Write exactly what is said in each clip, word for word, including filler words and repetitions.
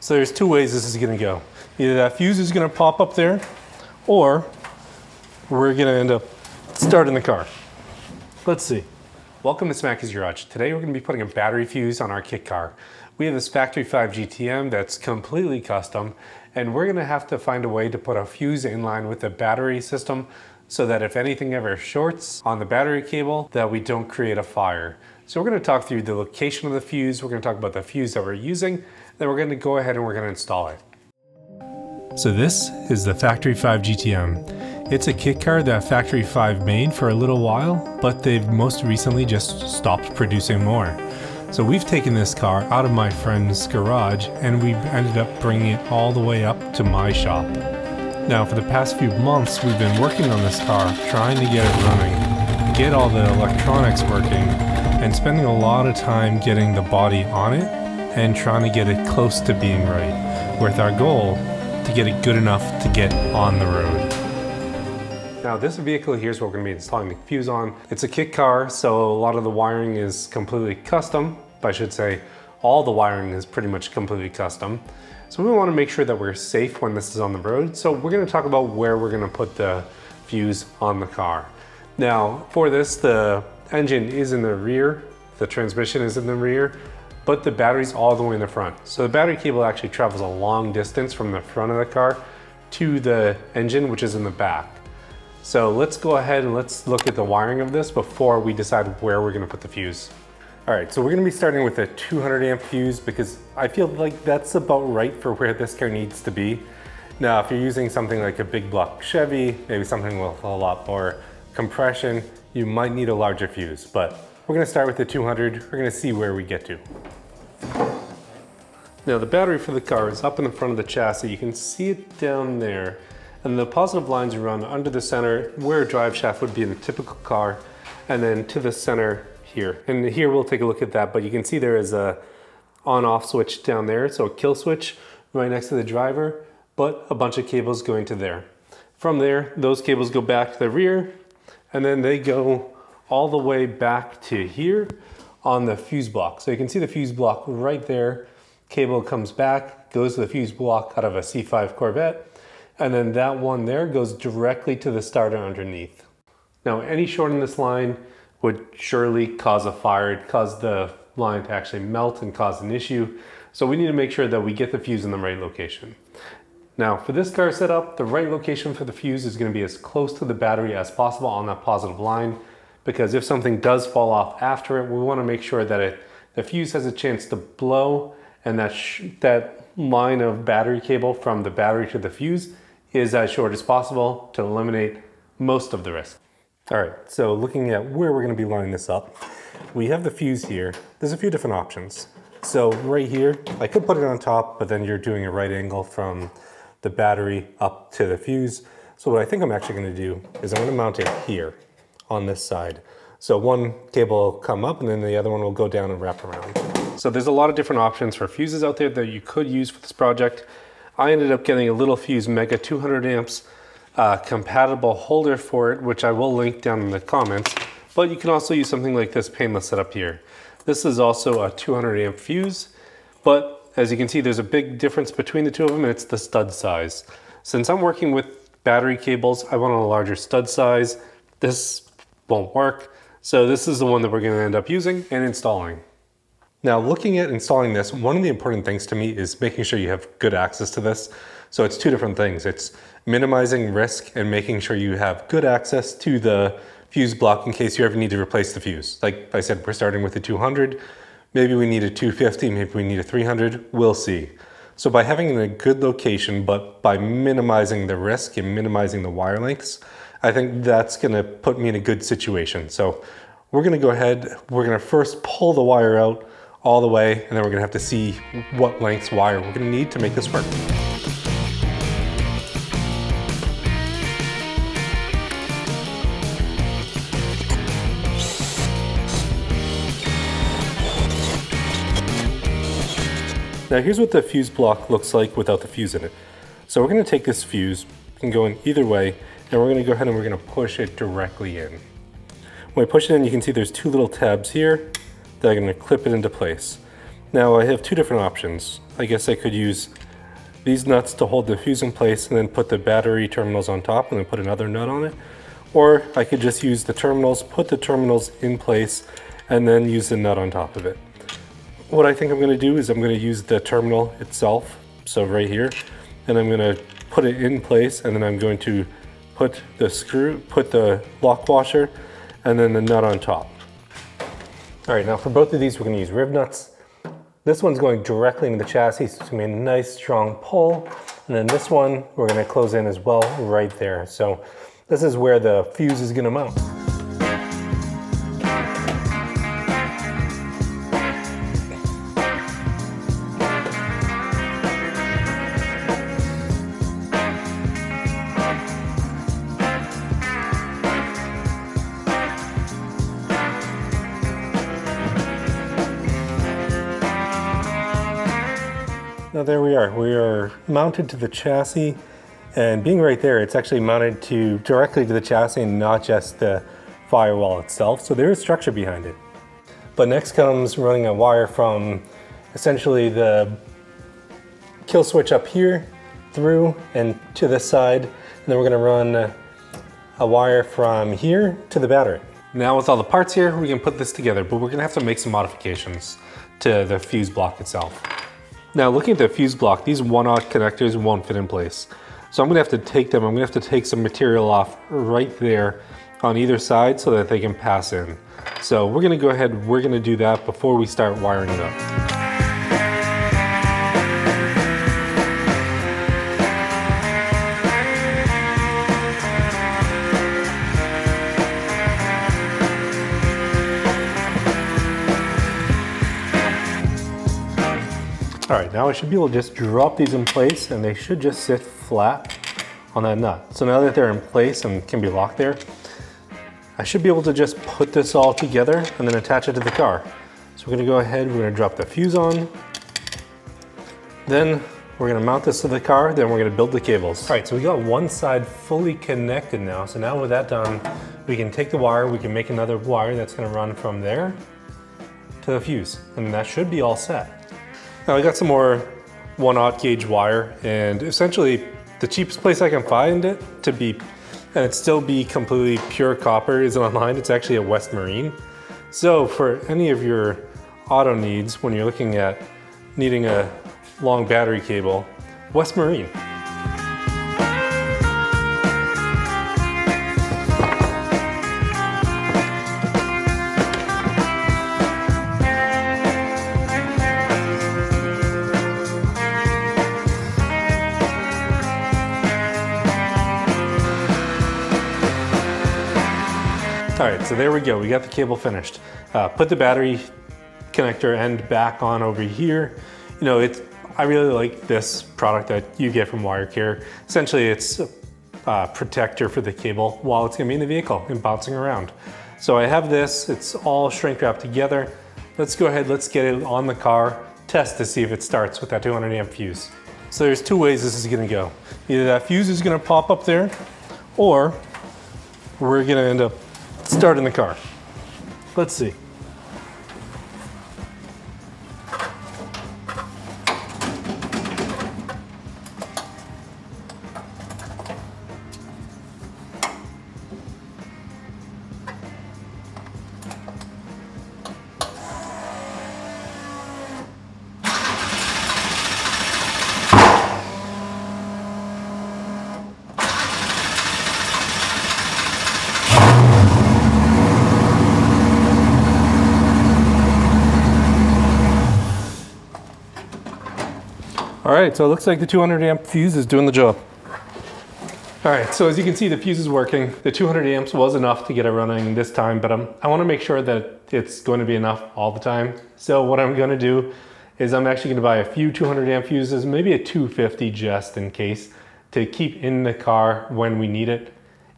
So there's two ways this is going to go. Either that fuse is going to pop up there, or we're going to end up starting the car. Let's see. Welcome to Smackey's Garage. Today we're going to be putting a battery fuse on our kit car. We have this Factory Five G T M that's completely custom, and we're going to have to find a way to put a fuse in line with the battery system so that if anything ever shorts on the battery cable, that we don't create a fire. So we're going to talk through the location of the fuse, we're going to talk about the fuse that we're using, then we're going to go ahead and we're going to install it. So this is the Factory Five G T M. It's a kit car that Factory Five made for a little while, but they've most recently just stopped producing more. So we've taken this car out of my friend's garage and we've ended up bringing it all the way up to my shop. Now for the past few months we've been working on this car, trying to get it running, get all the electronics working, and spending a lot of time getting the body on it and trying to get it close to being right, with our goal to get it good enough to get on the road. Now this vehicle, here's what we're going to be installing the fuse on. It's a kit car, so a lot of the wiring is completely custom. I should say all the wiring is pretty much completely custom. So we want to make sure that we're safe when this is on the road. So we're going to talk about where we're going to put the fuse on the car. Now for this, the engine is in the rear, the transmission is in the rear, but the battery's all the way in the front. So the battery cable actually travels a long distance from the front of the car to the engine, which is in the back. So let's go ahead and let's look at the wiring of this before we decide where we're going to put the fuse. All right, so we're going to be starting with a two hundred amp fuse because I feel like that's about right for where this car needs to be. Now, if you're using something like a big block Chevy, maybe something with a lot more compression, you might need a larger fuse, but we're going to start with the two hundred. We're going to see where we get to. Now, the battery for the car is up in the front of the chassis. You can see it down there. And the positive lines run under the center where a drive shaft would be in a typical car, and then to the center here. And here we'll take a look at that, but you can see there is a on-off switch down there, so a kill switch right next to the driver, but a bunch of cables going to there. From there, those cables go back to the rear, and then they go all the way back to here on the fuse block. So you can see the fuse block right there. Cable comes back, goes to the fuse block out of a C five Corvette, and then that one there goes directly to the starter underneath. Now, any short in this line would surely cause a fire. It'd cause the line to actually melt and cause an issue. So we need to make sure that we get the fuse in the right location. Now, for this car setup, the right location for the fuse is going to be as close to the battery as possible on that positive line, because if something does fall off after it, we want to make sure that it, the fuse has a chance to blow, and that, sh that line of battery cable from the battery to the fuse is as short as possible to eliminate most of the risk. All right, so looking at where we're gonna be lining this up, we have the fuse here. There's a few different options. So right here, I could put it on top, but then you're doing a right angle from the battery up to the fuse. So what I think I'm actually gonna do is I'm gonna mount it here on this side. So one cable will come up and then the other one will go down and wrap around. So there's a lot of different options for fuses out there that you could use for this project. I ended up getting a LittleFuse Mega two hundred amps uh, compatible holder for it, which I will link down in the comments, but you can also use something like this painless setup here. This is also a two hundred amp fuse, but as you can see, there's a big difference between the two of them, and it's the stud size. Since I'm working with battery cables, I want a larger stud size. This won't work. So this is the one that we're gonna end up using and installing. Now, looking at installing this, one of the important things to me is making sure you have good access to this. So it's two different things. It's minimizing risk and making sure you have good access to the fuse block in case you ever need to replace the fuse. Like I said, we're starting with a two hundred. Maybe we need a two fifty, maybe we need a three hundred, we'll see. So by having a good location, but by minimizing the risk and minimizing the wire lengths, I think that's gonna put me in a good situation. So we're gonna go ahead, we're gonna first pull the wire out all the way, and then we're gonna have to see what lengths wire we're gonna need to make this work. Now here's what the fuse block looks like without the fuse in it. So we're gonna take this fuse, it can go in either way, and we're gonna go ahead and we're gonna push it directly in. When we push it in, you can see there's two little tabs here that are gonna clip it into place. Now I have two different options. I guess I could use these nuts to hold the fuse in place and then put the battery terminals on top and then put another nut on it. Or I could just use the terminals, put the terminals in place, and then use the nut on top of it. What I think I'm going to do is I'm going to use the terminal itself, so right here, and I'm going to put it in place, and then I'm going to put the screw, put the lock washer, and then the nut on top. All right, now for both of these, we're going to use rib nuts. This one's going directly into the chassis, so it's going to be a nice strong pull. And then this one, we're going to close in as well right there. So this is where the fuse is going to mount. Now there we are, we are mounted to the chassis, and being right there, it's actually mounted to directly to the chassis and not just the firewall itself, so there is structure behind it. But next comes running a wire from essentially the kill switch up here through and to this side, and then we're going to run a wire from here to the battery. Now with all the parts here, we can put this together, but we're going to have to make some modifications to the fuse block itself. Now looking at the fuse block, these one-aught connectors won't fit in place. So I'm gonna have to take them, I'm gonna have to take some material off right there on either side so that they can pass in. So we're gonna go ahead, we're gonna do that before we start wiring it up. All right, now I should be able to just drop these in place and they should just sit flat on that nut. So now that they're in place and can be locked there, I should be able to just put this all together and then attach it to the car. So we're gonna go ahead, we're gonna drop the fuse on, then we're gonna mount this to the car, then we're gonna build the cables. All right, so we got one side fully connected now. So now with that done, we can take the wire, we can make another wire that's gonna run from there to the fuse, and that should be all set. Now I got some more one-aught gauge wire, and essentially the cheapest place I can find it to be, and it still be completely pure copper, is online. It's actually a West Marine. So for any of your auto needs, when you're looking at needing a long battery cable, West Marine. All right, so there we go, we got the cable finished. Uh, put the battery connector end back on over here. You know, it's, I really like this product that you get from WireCare. Essentially, it's a uh, protector for the cable while it's gonna be in the vehicle and bouncing around. So I have this, it's all shrink wrapped together. Let's go ahead, let's get it on the car, test to see if it starts with that two hundred amp fuse. So there's two ways this is gonna go. Either that fuse is gonna pop up there, or we're gonna end up start in the car. Let's see. All right, so it looks like the two hundred amp fuse is doing the job. All right, so as you can see, the fuse is working. The two hundred amps was enough to get it running this time, but I'm, I wanna make sure that it's going to be enough all the time. So what I'm gonna do is I'm actually gonna buy a few two hundred amp fuses, maybe a two fifty just in case, to keep in the car when we need it,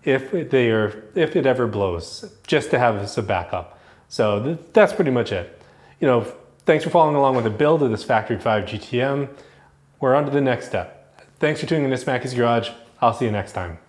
if, they are, if it ever blows, just to have as a backup. So th that's pretty much it. You know, thanks for following along with the build of this Factory Five G T M. We're on to the next step. Thanks for tuning in to Smackey's Garage. I'll see you next time.